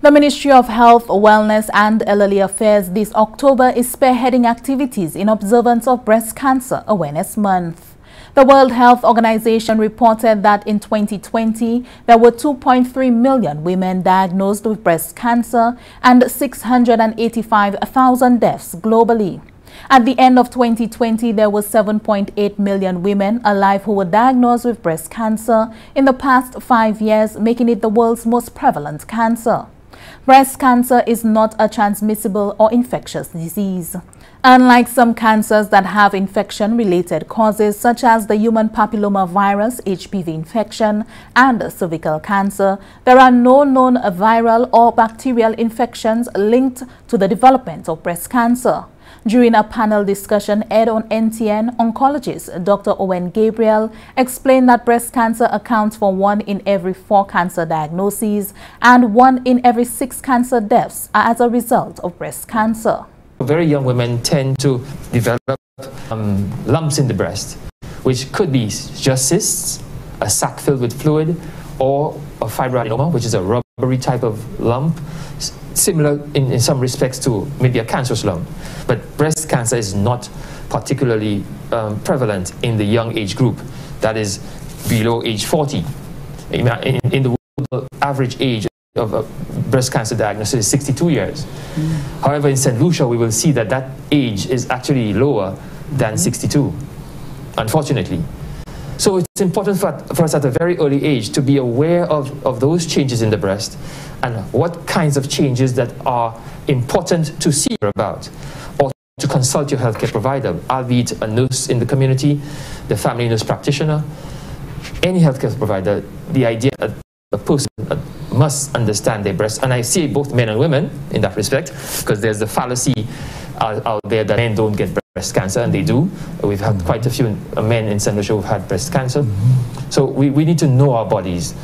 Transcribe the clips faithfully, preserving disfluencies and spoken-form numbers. The Ministry of Health, Wellness and Elderly Affairs this October is spearheading activities in observance of Breast Cancer Awareness Month. The World Health Organization reported that in twenty twenty, there were two point three million women diagnosed with breast cancer and six hundred eighty-five thousand deaths globally. At the end of twenty twenty, there were seven point eight million women alive who were diagnosed with breast cancer in the past five years, making it the world's most prevalent cancer. Breast cancer is not a transmissible or infectious disease. Unlike some cancers that have infection-related causes such as the human papillomavirus, H P V infection, and cervical cancer, there are no known viral or bacterial infections linked to the development of breast cancer. During a panel discussion aired on N T N, oncologist Doctor Owen Gabriel explained that breast cancer accounts for one in every four cancer diagnoses and one in every six cancer deaths as a result of breast cancer. Very young women tend to develop um, lumps in the breast, which could be just cysts, a sac filled with fluid, or a fibroadenoma, which is a rubbery type of lump, similar in, in some respects to maybe a cancerous lump. But breast cancer is not particularly um, prevalent in the young age group, that is below age forty. In, in, in the world, average age of a breast cancer diagnosis is sixty-two years. Mm. However, in Saint Lucia, we will see that that age is actually lower than mm. sixty-two, unfortunately. So it's important for, for us at a very early age to be aware of, of those changes in the breast and what kinds of changes that are important to see about or to consult your healthcare provider, albeit a nurse in the community, the family nurse practitioner, any healthcare provider. The idea that a person must understand their breast, and I see both men and women in that respect, because there's the fallacy out, out there that men don't get breast breast cancer, and they do. We've had quite a few men in San Show who've had breast cancer. So we, we need to know our bodies.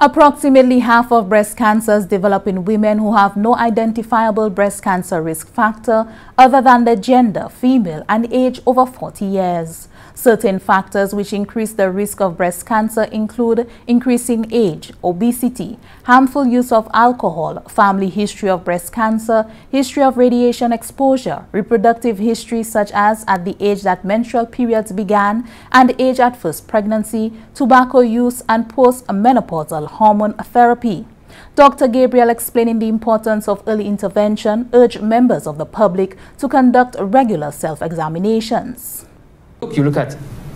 Approximately half of breast cancers develop in women who have no identifiable breast cancer risk factor other than their gender, female, and age over forty years. Certain factors which increase the risk of breast cancer include increasing age, obesity, harmful use of alcohol, family history of breast cancer, history of radiation exposure, reproductive history such as at the age that menstrual periods began and age at first pregnancy, tobacco use, and post-menopausal hormone therapy. Doctor Gabriel, explaining the importance of early intervention, urged members of the public to conduct regular self-examinations. You look at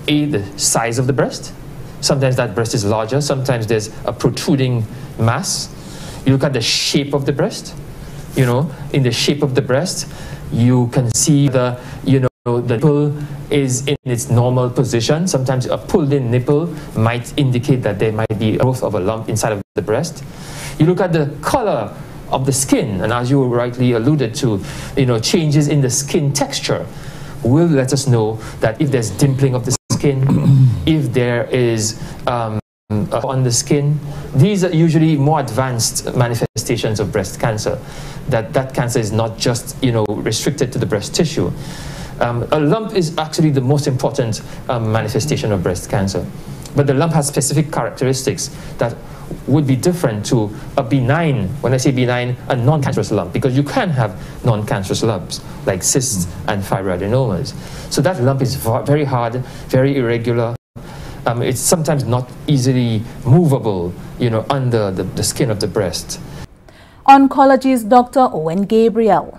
A, the size of the breast. Sometimes that breast is larger, sometimes there's a protruding mass. You look at the shape of the breast. You know, in the shape of the breast, you can see the, you know, the nipple is in its normal position. Sometimes a pulled-in nipple might indicate that there might be a growth of a lump inside of the breast. You look at the color of the skin, and as you rightly alluded to, you know, changes in the skin texture will let us know that if there's dimpling of the skin, if there is um, on the skin. These are usually more advanced manifestations of breast cancer, that that cancer is not just, you know, restricted to the breast tissue. Um, a lump is actually the most important um, manifestation of breast cancer. But the lump has specific characteristics that would be different to a benign, when I say benign, a non-cancerous lump, because you can have non-cancerous lumps like cysts and fibroadenomas. So that lump is very hard, very irregular. Um, it's sometimes not easily movable, you know, under the, the skin of the breast. Oncologist Doctor Owen Gabriel.